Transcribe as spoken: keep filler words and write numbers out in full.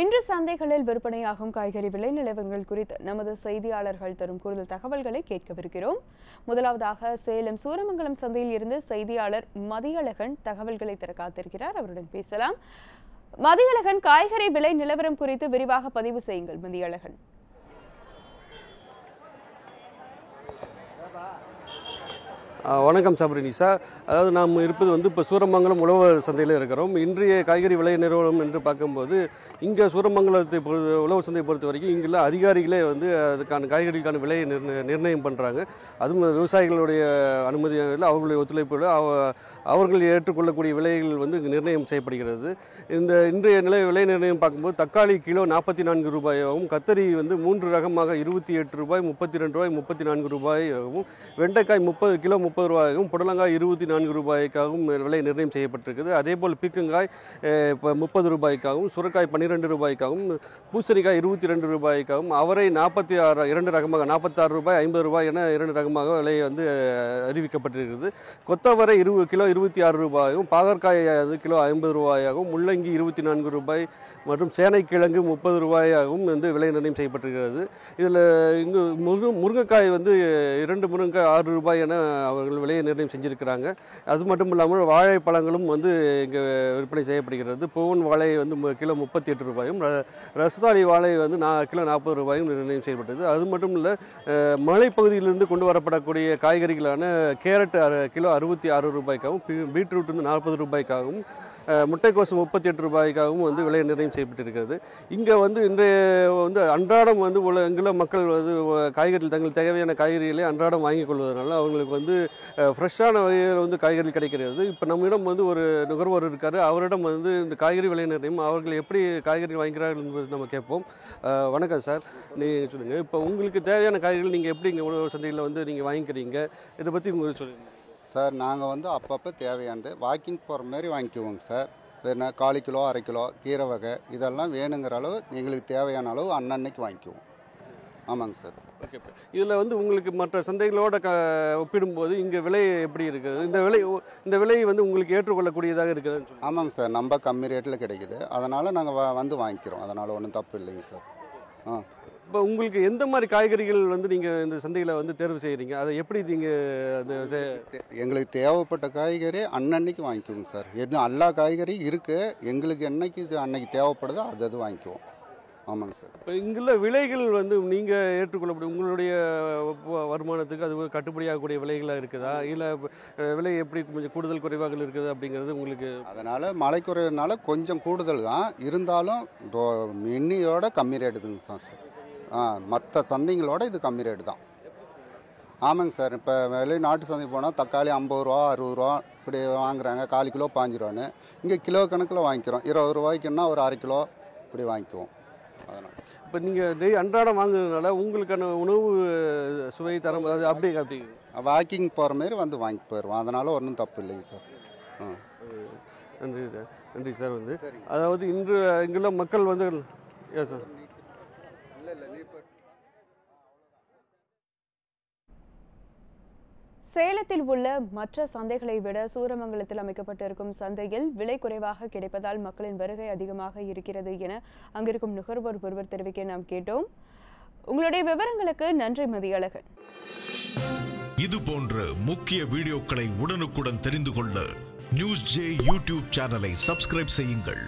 இன்று சந்தைகளில் விற்பனையாகும் காய்கறி விலை நிலவரங்கள் குறித்து நமது செய்தியாளர்கள் தரும் கூடுதல் தகவல்களை கேட்கவிருக்கிறோம். முதலாவதாக சேலம் சூரமங்கலம் சந்தையில் இருந்து செய்தியாளர் மதியழகன் தகவல்களை தர காத்திருக்கிறார். அவருடன் பேசலாம். மதியழகன், காய்கறி விலை நிலவரம் குறித்து விரிவாக பதிவு செய்யுங்கள். மதியழகன், வணக்கம் சபரினிசா. அதாவது நாம் இருப்பது வந்து இப்போ சூரமங்கலம் உழவர் சந்தையில் இருக்கிறோம். இன்றைய காய்கறி விலை நிலவரம் என்று பார்க்கும்போது இங்கே சூரமங்கலத்தை பொறுத்த உழவர் சந்தையை பொறுத்த வரைக்கும் இங்குள்ள அதிகாரிகளே வந்து அதுக்கான காய்கறிக்கான விலையை நிர்ணயம் பண்ணுறாங்க. அதுவும் விவசாயிகளுடைய அனுமதியில் அவர்களுடைய ஒத்துழைப்பு அவர்கள் ஏற்றுக்கொள்ளக்கூடிய விலைகள் வந்து நிர்ணயம் செய்யப்படுகிறது. இந்த இன்றைய நிலை விலை நிர்ணயம் பார்க்கும்போது தக்காளி கிலோ நாற்பத்தி நான்கு ரூபாயாகவும், கத்தரி வந்து மூன்று ரகமாக இருபத்தி எட்டு ரூபாய் முப்பத்தி ரெண்டு ரூபாய் முப்பத்தி நான்கு ரூபாயாகவும், வெண்டைக்காய் முப்பது கிலோ முப்பது ரூபாய்க்கும் புடலங்காய் இருபத்தி நான்கு ரூபாய்க்காகவும் விலை நிர்ணயம் செய்யப்பட்டிருக்குது. அதேபோல் பீக்கங்காய் இப்போ முப்பது ரூபாய்க்காகவும், சுரக்காய் பன்னிரெண்டு ரூபாய்க்காகவும், பூசணிக்காய் இருபத்தி ரெண்டு ரூபாய்க்காகவும், அவரை நாற்பத்தி ஆறு இரண்டு ரகமாக நாற்பத்தாறு ரூபாய் ஐம்பது ரூபாய் என இரண்டு ரகமாக விலை வந்து அறிவிக்கப்பட்டிருக்கிறது. கொத்தவரை இருபது கிலோ இருபத்தி ஆறு ரூபாயும், பாகற்காய் அது கிலோ ஐம்பது ரூபாயாகவும், முள்ளங்கி இருபத்தி நான்கு ரூபாய் மற்றும் சேனைக்கிழங்கு முப்பது ரூபாயாகவும் வந்து விலை நிர்ணயம் செய்யப்பட்டிருக்கிறது. இதில் இங்கு முருங்க முருங்கைக்காய் வந்து இரண்டு முருங்கைக்காய் ஆறு ரூபாய் என அவர்கள் விலையை நிர்ணயம் செஞ்சிருக்கிறாங்க. அது மட்டும் இல்லாமல் வாழைப்பழங்களும் வந்து இங்கே விற்பனை செய்யப்படுகிறது. பூவன் வாழை வந்து கிலோ முப்பத்தி எட்டு ரூபாயும், ரசதாளி வாழை வந்து நா கிலோ நாற்பது ரூபாயும் நிர்ணயம் செய்யப்பட்டது. அது மட்டும் இல்லை, மலைப்பகுதியிலிருந்து கொண்டு வரப்படக்கூடிய காய்கறிகளான கேரட் கிலோ அறுபத்தி ஆறு ரூபாய்க்காகவும், பீட்ரூட் வந்து நாற்பது ரூபாய்க்காகவும், முட்டைக்கோசு முப்பத்தி எட்டு ரூபாய்க்காகவும் வந்து விலை நிர்ணயம் செய்யப்பட்டிருக்கிறது. இங்கே வந்து இன்றைய வந்து அன்றாடம் வந்து இங்குள்ள மக்கள் வந்து காய்கறிகள் தங்கள் தேவையான காய்கறிகளை அன்றாடம் வாங்கிக் கொள்வதனால அவங்களுக்கு வந்து ஃப்ரெஷ்ஷான வகையில் வந்து காய்கறி கிடைக்கிறது. இப்போ நம்மிடம் வந்து ஒரு நுகர்வோர் இருக்கார். அவரிடம் வந்து இந்த காய்கறி விலை நிர்ணயம் அவர்கள் எப்படி காய்கறி வாங்குகிறார்கள் என்பது நம்ம கேட்போம். வணக்கம் சார், நீங்கள் சொல்லுங்கள், இப்போ உங்களுக்கு தேவையான காய்கறிகள் நீங்கள் எப்படி இங்கே உணவு சந்தையில் வந்து நீங்கள் வாங்கிக்கிறீங்க, இதை பற்றி உங்களுக்கு சொல்லுங்கள். சார், நாங்கள் வந்து அப்பப்போ தேவையானது வாக்கிங் போகிற மாதிரி வாங்கிக்குவோங்க சார். வேணா கால் கிலோ அரை கிலோ கீரை வகை இதெல்லாம் வேணுங்கிற அளவு எங்களுக்கு தேவையான அளவு அன்னன்னைக்கு வாங்கிக்குவோம். ஆமாங்க சார். ஓகே, இதில் வந்து உங்களுக்கு மற்ற சந்தைகளோட க ஒப்பிடும்போது இங்கே விலை எப்படி இருக்குது? இந்த விலை இந்த விலை வந்து உங்களுக்கு ஏற்றுக்கொள்ளக்கூடியதாக இருக்குது? ஆமாங்க சார், நம்ம கம்மி ரேட்டில் கிடைக்குது, அதனால் நாங்கள் வந்து வாங்கிக்கிறோம். அதனால் ஒன்றும் தப்பு இல்லைங்க சார். ஆ, இப்போ உங்களுக்கு எந்த மாதிரி காய்கறிகள் வந்து நீங்கள் இந்த சந்தையில் வந்து தேர்வு செய்கிறீங்க, அதை எப்படி நீங்கள்? எங்களுக்கு தேவைப்பட்ட காய்கறி அன்னன்னைக்கு வாங்கிக்குவோங்க சார். எதுவும் எல்லா காய்கறியும் இருக்குது, எங்களுக்கு என்னைக்கு இது அன்னைக்கு தேவைப்படுதோ அது அது வாங்கிக்குவோம். ஆமாங்க சார். இப்போ இங்குள்ள விலைகள் வந்து நீங்கள் ஏற்றுக்கொள்ளப்படும் உங்களுடைய வருமானத்துக்கு அது கட்டுப்படியாகக்கூடிய விலைகளாக இருக்குதா, இல்லை விலை எப்படி கொஞ்சம் கூடுதல் குறைவாக இருக்குது அப்படிங்கிறது உங்களுக்கு? அதனால் மழை குறைவுனால கொஞ்சம் கூடுதல் தான் இருந்தாலும் இன்னையோட கம்மி ரேட்டுதுங்க சார். சார், ஆ, மற்ற சந்தைங்களோட இது கம்மி ரேட்டு தான். ஆமாங்க சார். இப்போ வெளிநாட்டு சந்தை போனால் தக்காளி ஐம்பது ரூபா அறுபது ரூபா இப்படி வாங்குறாங்க, கால் கிலோ பாஞ்சு ரூபான்னு. இங்கே கிலோ கணக்கில் வாங்கிக்கிறோம். இருபது ரூபாய்க்குன்னா ஒரு அரை கிலோ இப்படி வாங்கிக்குவோம். அதனால் இப்போ நீங்கள் டெய் அன்றாடம் வாங்குறதுனால உங்களுக்கான உணவு சுவை தரம் அது அப்படி அப்படி வாக்கிங் போகிற மாரி வந்து வாங்கி போயிடுவோம். அதனால் ஒன்றும் தப்பு இல்லைங்க சார். ஆ, நன்றி சார். நன்றி சார். வந்து அதாவது இன்று இங்குள்ள மக்கள் வந்து ஏ சார் சேலத்தில் உள்ள மற்ற சந்தைகளை விட சூரமங்கலத்தில் அமைக்கப்பட்டிருக்கும் சந்தையில் விலை குறைவாக கிடைப்பதால் மக்களின் வருகை அதிகமாக இருக்கிறது என அங்கிருக்கும் நுகர்வோர் ஒருவர் தெரிவிக்க நாம் கேட்டோம். உங்களுடைய விவரங்களுக்கு நன்றி மதியழகன். இது போன்ற முக்கிய வீடியோக்களை உடனுக்குடன் தெரிந்து கொள்ள நியூஸ் ஜே யூடியூப் சேனலை சப்ஸ்கிரைப் செய்யுங்கள்.